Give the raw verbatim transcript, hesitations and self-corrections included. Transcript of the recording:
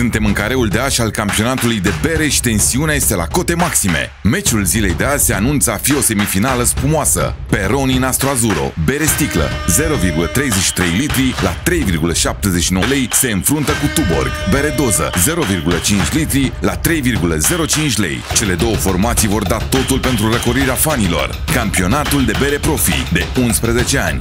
Suntem în careul de azi al campionatului de bere și tensiunea este la cote maxime. Meciul zilei de azi se anunță a fi o semifinală spumoasă. Peroni Nastro Azzurro, bere sticlă, zero virgulă treizeci și trei litri la trei virgulă șaptezeci și nouă lei, se înfruntă cu Tuborg, bere doză, zero virgulă cinci litri la trei virgulă zero cinci lei. Cele două formații vor da totul pentru răcorirea fanilor. Campionatul de bere Profi de unsprezece ani.